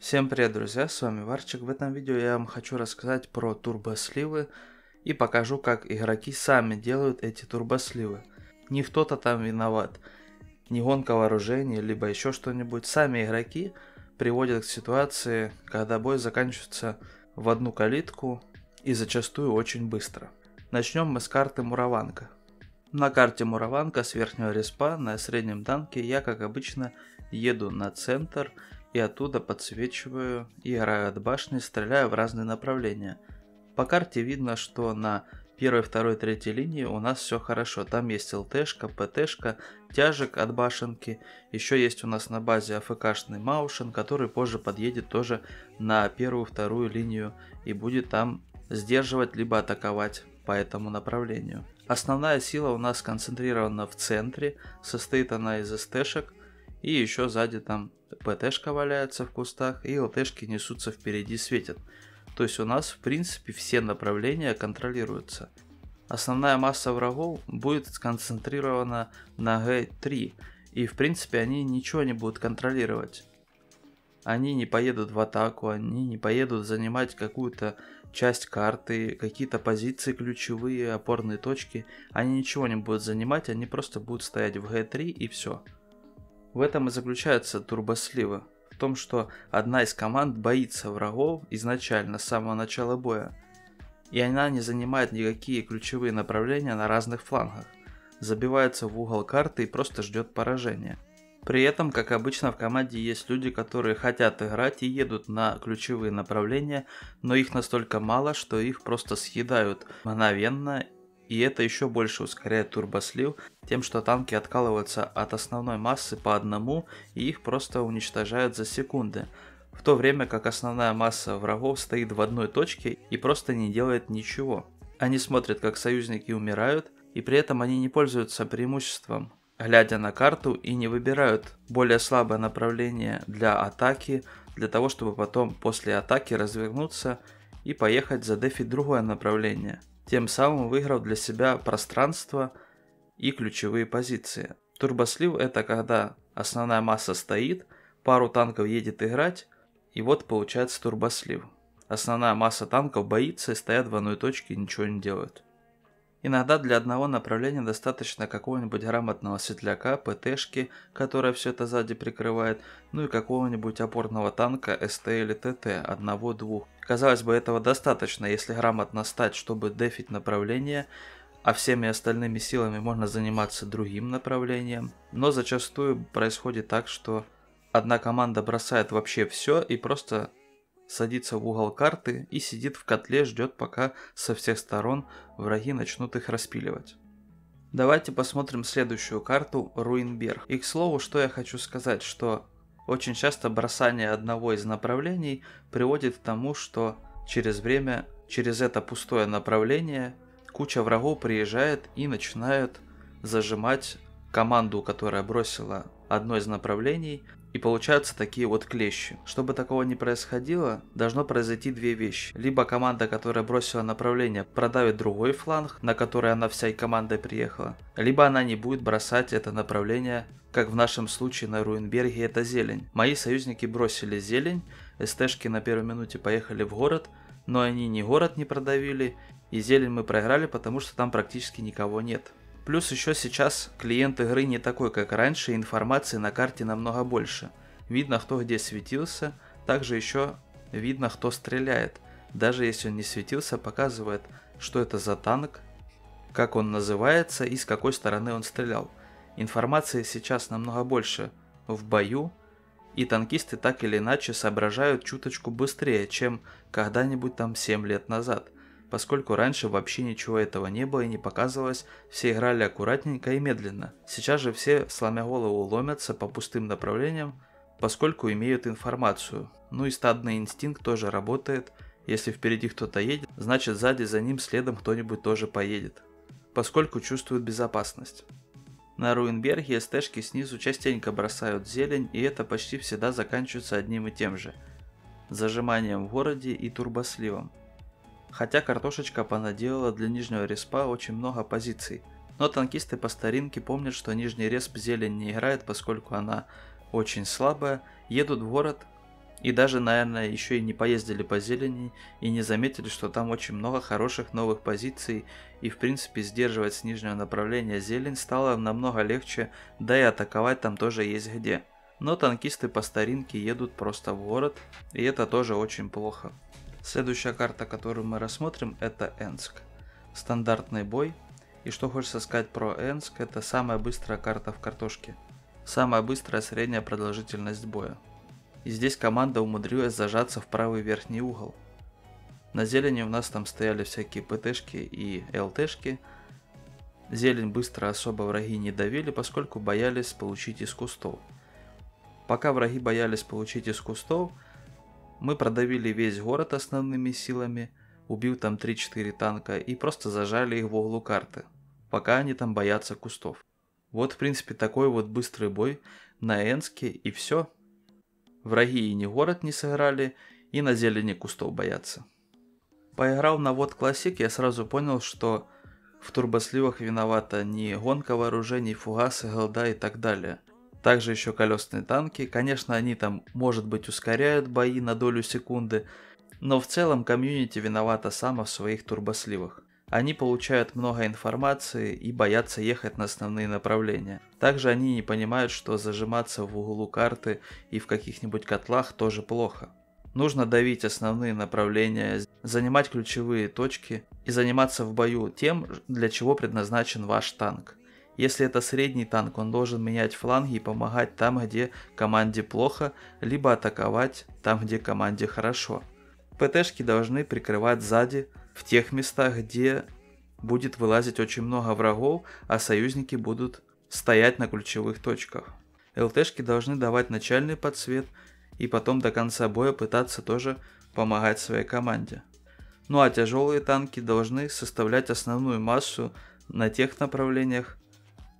Всем привет, друзья, с вами Варчик. В этом видео я вам хочу рассказать про турбосливы и покажу, как игроки сами делают эти турбосливы. Не кто-то там виноват, не гонка вооружений, либо еще что-нибудь. Сами игроки приводят к ситуации, когда бой заканчивается в одну калитку и зачастую очень быстро. Начнем мы с карты Мурованка. На карте Мурованка с верхнего респа на среднем танке я, как обычно, еду на центр и оттуда подсвечиваю, играю от башни, стреляю в разные направления. По карте видно, что на 1, 2, 3 линии у нас все хорошо. Там есть ЛТшка, ПТшка, тяжик от башенки. Еще есть у нас на базе АФКшный Маушен, который позже подъедет тоже на 1, 2 линию и будет там сдерживать, либо атаковать по этому направлению. Основная сила у нас концентрирована в центре, состоит она из СТшек, и еще сзади там ПТшка валяется в кустах, и ЛТшки несутся впереди, светят. То есть у нас в принципе все направления контролируются. Основная масса врагов будет сконцентрирована на Г3, и в принципе они ничего не будут контролировать. Они не поедут в атаку, они не поедут занимать какую-то часть карты, какие-то позиции ключевые, опорные точки. Они ничего не будут занимать, они просто будут стоять в Г3 и все. В этом и заключается турбосливы, в том, что одна из команд боится врагов изначально, с самого начала боя, и она не занимает никакие ключевые направления на разных флангах, забивается в угол карты и просто ждет поражения. При этом, как обычно, в команде есть люди, которые хотят играть и едут на ключевые направления, но их настолько мало, что их просто съедают мгновенно. И это еще больше ускоряет турбослив тем, что танки откалываются от основной массы по одному и их просто уничтожают за секунды. В то время как основная масса врагов стоит в одной точке и просто не делает ничего. Они смотрят, как союзники умирают, и при этом они не пользуются преимуществом, глядя на карту, и не выбирают более слабое направление для атаки, для того, чтобы потом после атаки развернуться и поехать задефить другое направление, тем самым выиграв для себя пространство и ключевые позиции. Турбослив — это когда основная масса стоит, пару танков едет играть, и вот получается турбослив. Основная масса танков боится и стоят в одной точке и ничего не делают. Иногда для одного направления достаточно какого-нибудь грамотного светляка, ПТшки, которая все это сзади прикрывает, ну и какого-нибудь опорного танка СТ или ТТ, одного-двух. Казалось бы, этого достаточно, если грамотно стать, чтобы дефить направление, а всеми остальными силами можно заниматься другим направлением. Но зачастую происходит так, что одна команда бросает вообще все и просто садится в угол карты и сидит в котле, ждет, пока со всех сторон враги начнут их распиливать. Давайте посмотрим следующую карту Руинберг. И к слову, что я хочу сказать, что очень часто бросание одного из направлений приводит к тому, что через время, через это пустое направление, куча врагов приезжает и начинают зажимать команду, которая бросила одно из направлений, и получаются такие вот клещи. Чтобы такого не происходило, должно произойти две вещи. Либо команда, которая бросила направление, продавит другой фланг, на который она всей командой приехала. Либо она не будет бросать это направление, как в нашем случае на Руинберге это зелень. Мои союзники бросили зелень, СТшки на первой минуте поехали в город, но они ни город не продавили, и зелень мы проиграли, потому что там практически никого нет. Плюс еще сейчас клиент игры не такой, как раньше, информации на карте намного больше. Видно, кто где светился, также еще видно, кто стреляет. Даже если он не светился, показывает, что это за танк, как он называется и с какой стороны он стрелял. Информации сейчас намного больше в бою, и танкисты так или иначе соображают чуточку быстрее, чем когда-нибудь там 7 лет назад. Поскольку раньше вообще ничего этого не было и не показывалось, все играли аккуратненько и медленно. Сейчас же все, сломя голову, ломятся по пустым направлениям, поскольку имеют информацию. Ну и стадный инстинкт тоже работает. Если впереди кто-то едет, значит сзади за ним следом кто-нибудь тоже поедет, поскольку чувствуют безопасность. На Руинберге СТшки снизу частенько бросают зелень, и это почти всегда заканчивается одним и тем же – зажиманием в городе и турбосливом. Хотя картошечка понаделала для нижнего респа очень много позиций, но танкисты по старинке помнят, что нижний респ зелень не играет, поскольку она очень слабая, едут в город И даже, наверное, еще и не поездили по зелени и не заметили, что там очень много хороших новых позиций, и в принципе сдерживать с нижнего направления зелень стало намного легче, да и атаковать там тоже есть где. Но танкисты по старинке едут просто в город, и это тоже очень плохо. Следующая карта, которую мы рассмотрим, это Энск. Стандартный бой. И что хочется сказать про Энск, это самая быстрая карта в картошке. Самая быстрая средняя продолжительность боя. И здесь команда умудрилась зажаться в правый верхний угол. На зелени у нас там стояли всякие ПТшки и ЛТшки. Зелень быстро особо враги не давили, поскольку боялись получить из кустов. Пока враги боялись получить из кустов, мы продавили весь город основными силами, убил там 3-4 танка и просто зажали их в углу карты, пока они там боятся кустов. Вот в принципе такой вот быстрый бой на Энске и все. Враги и не город не сыграли, и на зелени кустов боятся. Поиграл на вот классик, я сразу понял, что в турбосливах виновата не гонка вооружений, фугасы, голда и так далее. Также еще колесные танки, конечно, они там, может быть, ускоряют бои на долю секунды, но в целом комьюнити виновата сама в своих турбосливах. Они получают много информации и боятся ехать на основные направления. Также они не понимают, что зажиматься в углу карты и в каких-нибудь котлах тоже плохо. Нужно давить основные направления, занимать ключевые точки и заниматься в бою тем, для чего предназначен ваш танк. Если это средний танк, он должен менять фланги и помогать там, где команде плохо, либо атаковать там, где команде хорошо. ПТшки должны прикрывать сзади, в тех местах, где будет вылазить очень много врагов, а союзники будут стоять на ключевых точках. ЛТшки должны давать начальный подсвет и потом до конца боя пытаться тоже помогать своей команде. Ну а тяжелые танки должны составлять основную массу на тех направлениях,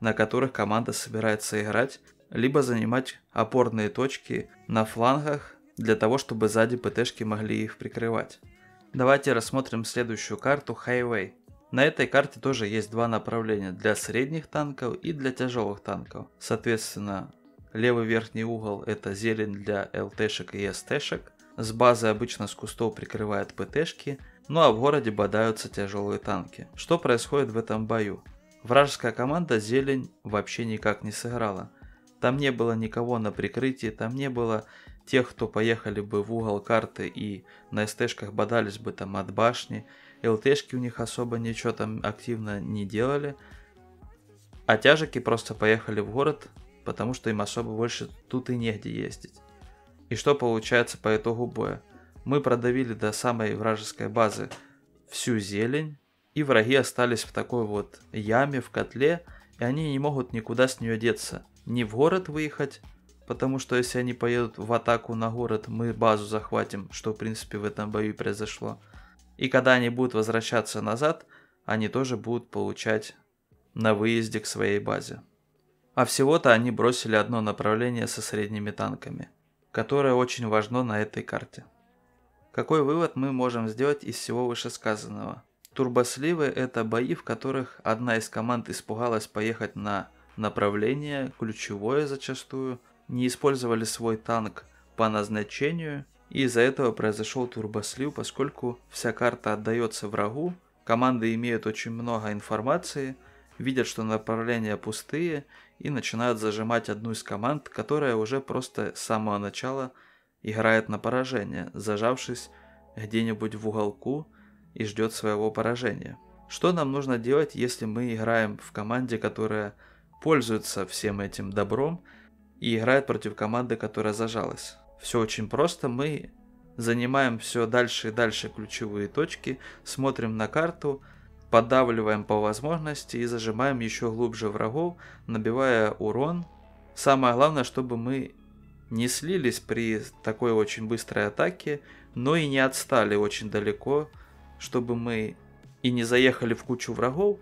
на которых команда собирается играть, либо занимать опорные точки на флангах для того, чтобы сзади ПТшки могли их прикрывать. Давайте рассмотрим следующую карту Highway. На этой карте тоже есть два направления для средних танков и для тяжелых танков. Соответственно, левый верхний угол это зелень для ЛТшек и СТшек. С базы обычно с кустов прикрывают ПТшки, ну а в городе бодаются тяжелые танки. Что происходит в этом бою? Вражеская команда зелень вообще никак не сыграла. Там не было никого на прикрытии, там не было тех, кто поехали бы в угол карты и на СТшках бодались бы там от башни. ЛТшки у них особо ничего там активно не делали. А тяжики просто поехали в город, потому что им особо больше тут и негде ездить. И что получается по итогу боя? Мы продавили до самой вражеской базы всю зелень, и враги остались в такой вот яме, в котле, и они не могут никуда с нее деться. Ни в город выехать, потому что если они поедут в атаку на город, мы базу захватим, что в принципе в этом бою произошло. И когда они будут возвращаться назад, они тоже будут получать на выезде к своей базе. А всего-то они бросили одно направление со средними танками, которое очень важно на этой карте. Какой вывод мы можем сделать из всего вышесказанного? Турбосливы это бои, в которых одна из команд испугалась поехать на направление, ключевое зачастую, не использовали свой танк по назначению, и из-за этого произошел турбослив, поскольку вся карта отдается врагу, команды имеют очень много информации, видят, что направления пустые, и начинают зажимать одну из команд, которая уже просто с самого начала играет на поражение, зажавшись где-нибудь в уголку и ждет своего поражения. Что нам нужно делать, если мы играем в команде, которая пользуется всем этим добром, и играет против команды, которая зажалась? Все очень просто, мы занимаем все дальше и дальше ключевые точки, смотрим на карту, поддавливаем по возможности и зажимаем еще глубже врагов, набивая урон. Самое главное, чтобы мы не слились при такой очень быстрой атаке, но и не отстали очень далеко, чтобы мы и не заехали в кучу врагов,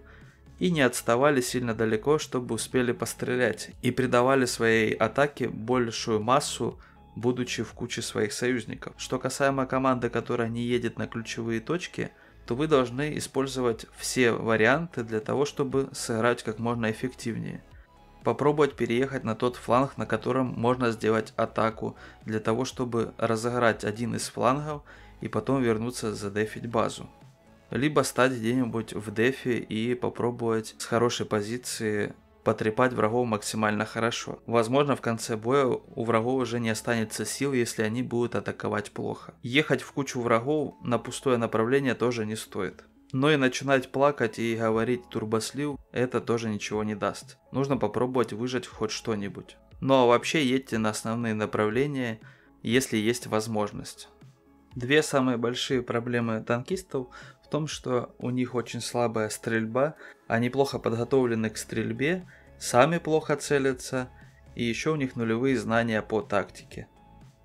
и не отставали сильно далеко, чтобы успели пострелять, и придавали своей атаке большую массу, будучи в куче своих союзников. Что касаемо команды, которая не едет на ключевые точки, то вы должны использовать все варианты для того, чтобы сыграть как можно эффективнее. попробовать переехать на тот фланг, на котором можно сделать атаку, для того, чтобы разыграть один из флангов и потом вернуться задефить базу. Либо стать где-нибудь в дефе и попробовать с хорошей позиции потрепать врагов максимально хорошо. Возможно, в конце боя у врагов уже не останется сил, если они будут атаковать плохо. Ехать в кучу врагов на пустое направление тоже не стоит. Но и начинать плакать и говорить турбослив, это тоже ничего не даст. Нужно попробовать выжать хоть что-нибудь. Ну а вообще едьте на основные направления, если есть возможность. Две самые большие проблемы танкистов в том, что у них очень слабая стрельба, они плохо подготовлены к стрельбе, сами плохо целятся, и еще у них нулевые знания по тактике.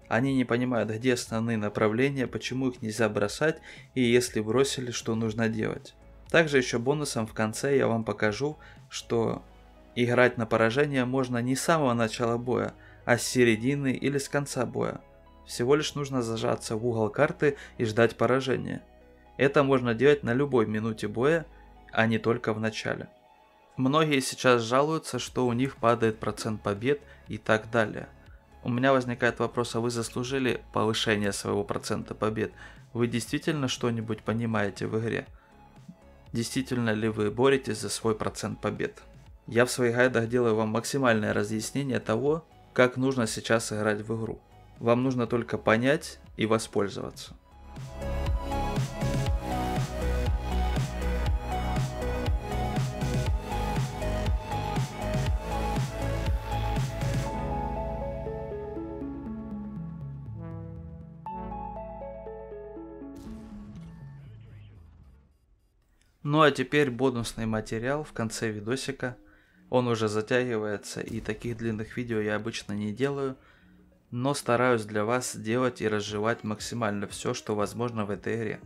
Они не понимают, где основные направления, почему их нельзя бросать и если бросили, что нужно делать. Также еще бонусом в конце я вам покажу, что играть на поражение можно не с самого начала боя, а с середины или с конца боя. Всего лишь нужно зажаться в угол карты и ждать поражения. Это можно делать на любой минуте боя, а не только в начале. Многие сейчас жалуются, что у них падает процент побед и так далее. У меня возникает вопрос, а вы заслужили повышение своего процента побед? Вы действительно что-нибудь понимаете в игре? Действительно ли вы боретесь за свой процент побед? Я в своих гайдах делаю вам максимальное разъяснение того, как нужно сейчас играть в игру. Вам нужно только понять и воспользоваться. Ну а теперь бонусный материал в конце видосика, он уже затягивается и таких длинных видео я обычно не делаю, но стараюсь для вас делать и разжевать максимально все, что возможно в этой игре.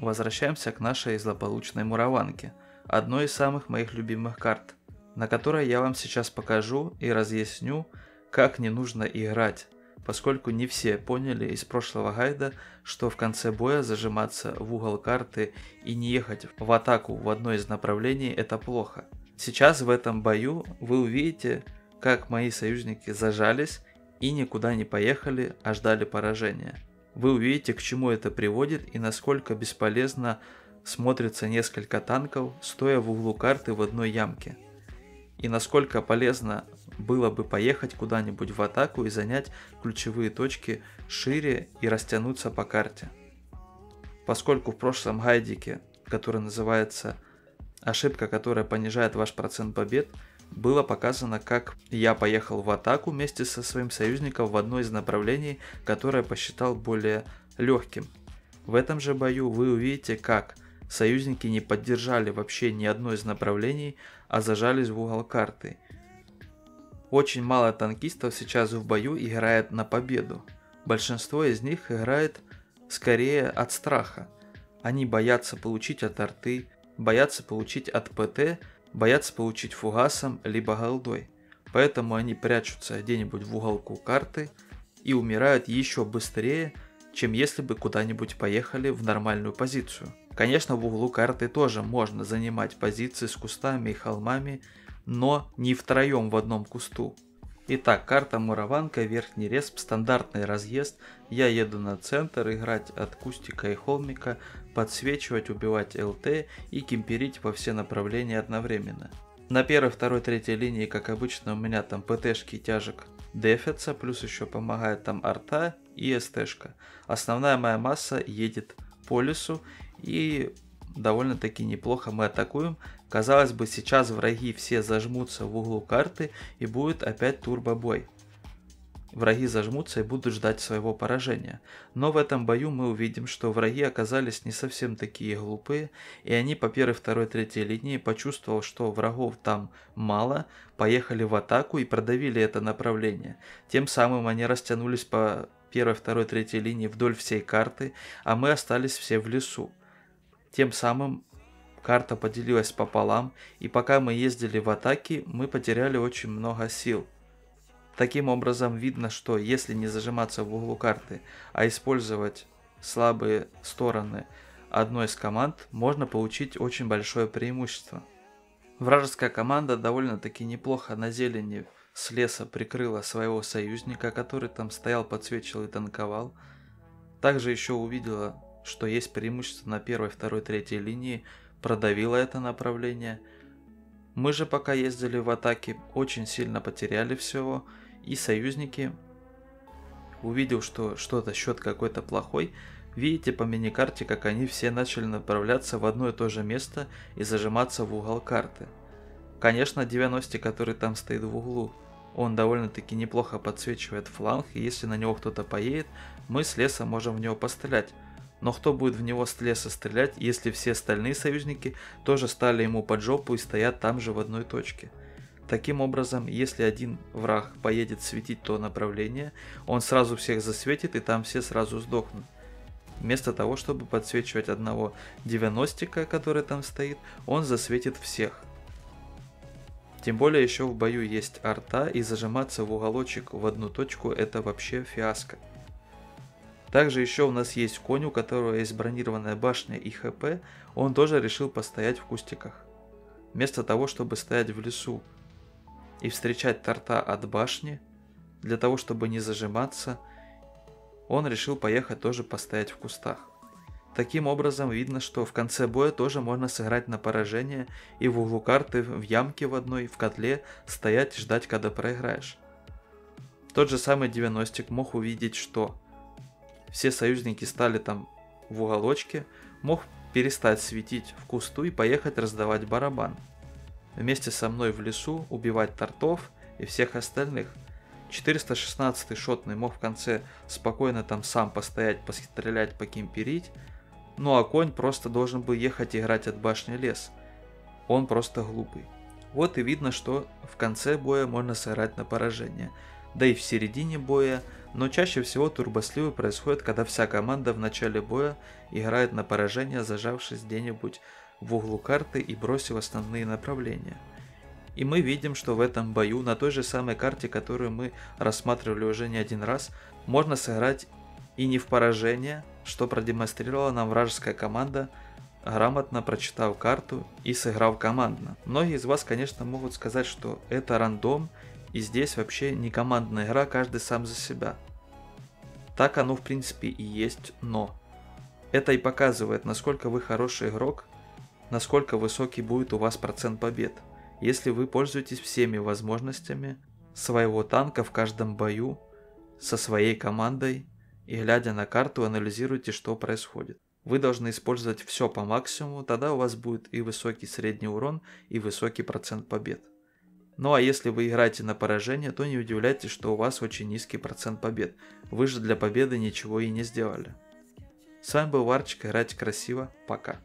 Возвращаемся к нашей злополучной Мурованке, одной из самых моих любимых карт, на которой я вам сейчас покажу и разъясню, как не нужно играть, поскольку не все поняли из прошлого гайда, что в конце боя зажиматься в угол карты и не ехать в атаку в одно из направлений это плохо. Сейчас в этом бою вы увидите, как мои союзники зажались и никуда не поехали, а ждали поражения. Вы увидите, к чему это приводит и насколько бесполезно смотрится несколько танков, стоя в углу карты в одной ямке. И насколько полезно было бы поехать куда-нибудь в атаку и занять ключевые точки шире и растянуться по карте. Поскольку в прошлом гайдике, который называется «Ошибка, которая понижает ваш процент побед», было показано, как я поехал в атаку вместе со своим союзником в одно из направлений, которое посчитал более легким. В этом же бою вы увидите, как союзники не поддержали вообще ни одно из направлений, а зажались в угол карты. Очень мало танкистов сейчас в бою играет на победу. Большинство из них играет скорее от страха. Они боятся получить от арты, боятся получить от ПТ, боятся получить фугасом либо голдой. Поэтому они прячутся где-нибудь в уголку карты и умирают еще быстрее, чем если бы куда-нибудь поехали в нормальную позицию. Конечно, в углу карты тоже можно занимать позиции с кустами и холмами, но не втроем в одном кусту. Итак, карта Мурованка, верхний респ, стандартный разъезд. Я еду на центр, играть от кустика и холмика, подсвечивать, убивать ЛТ и кемперить во все направления одновременно. На первой, второй, третьей линии, как обычно, у меня там ПТшки и тяжек дефятся, плюс еще помогает там арта и СТшка. Основная моя масса едет по лесу. И довольно-таки неплохо мы атакуем. Казалось бы, сейчас враги все зажмутся в углу карты и будет опять турбобой. Враги зажмутся и будут ждать своего поражения. Но в этом бою мы увидим, что враги оказались не совсем такие глупые. И они по первой, второй, третьей линии, почувствовав, что врагов там мало, поехали в атаку и продавили это направление. Тем самым они растянулись по первой, второй, третьей линии вдоль всей карты, а мы остались все в лесу. Тем самым карта поделилась пополам, и пока мы ездили в атаке, мы потеряли очень много сил. Таким образом видно, что если не зажиматься в углу карты, а использовать слабые стороны одной из команд, можно получить очень большое преимущество. Вражеская команда довольно-таки неплохо на зелени с леса прикрыла своего союзника, который там стоял, подсвечивал и танковал. Также еще увидела, что есть преимущество на первой, второй, третьей линии, продавила это направление. Мы же пока ездили в атаке, очень сильно потеряли всего, и союзники, увидев, что что-то счет какой-то плохой, видите по миникарте, как они все начали направляться в одно и то же место и зажиматься в угол карты. Конечно, 90, который там стоит в углу, он довольно-таки неплохо подсвечивает фланг, и если на него кто-то поедет, мы с леса можем в него пострелять. Но кто будет в него с леса стрелять, если все остальные союзники тоже стали ему под жопу и стоят там же в одной точке? Таким образом, если один враг поедет светить то направление, он сразу всех засветит и там все сразу сдохнут. Вместо того, чтобы подсвечивать одного 90-ка, который там стоит, он засветит всех. Тем более еще в бою есть арта, и зажиматься в уголочек в одну точку — это вообще фиаско. Также еще у нас есть конь, у которого есть бронированная башня и ХП, он тоже решил постоять в кустиках. Вместо того, чтобы стоять в лесу и встречать торта от башни, для того, чтобы не зажиматься, он решил поехать тоже постоять в кустах. Таким образом видно, что в конце боя тоже можно сыграть на поражение и в углу карты, в ямке в одной, в котле стоять и ждать, когда проиграешь. Тот же самый 90-ик мог увидеть, что все союзники стали там в уголочке, мог перестать светить в кусту и поехать раздавать барабан. Вместе со мной в лесу убивать тортов и всех остальных. 416-й шотный мог в конце спокойно там сам постоять, пострелять, покемперить. Ну а конь просто должен был ехать играть от башни лес. Он просто глупый. Вот и видно, что в конце боя можно сыграть на поражение. Да и в середине боя, но чаще всего турбосливы происходят, когда вся команда в начале боя играет на поражение, зажавшись где-нибудь в углу карты и бросив основные направления. И мы видим, что в этом бою, на той же самой карте, которую мы рассматривали уже не один раз, можно сыграть и не в поражение, что продемонстрировала нам вражеская команда, грамотно прочитав карту и сыграв командно. Многие из вас, конечно, могут сказать, что это рандом, и здесь вообще не командная игра, каждый сам за себя. Так оно в принципе и есть, но это и показывает, насколько вы хороший игрок, насколько высокий будет у вас процент побед, если вы пользуетесь всеми возможностями своего танка в каждом бою, со своей командой, и глядя на карту, анализируйте, что происходит. Вы должны использовать все по максимуму, тогда у вас будет и высокий средний урон, и высокий процент побед. Ну а если вы играете на поражение, то не удивляйтесь, что у вас очень низкий процент побед. Вы же для победы ничего и не сделали. С вами был Варчик, играйте красиво, пока.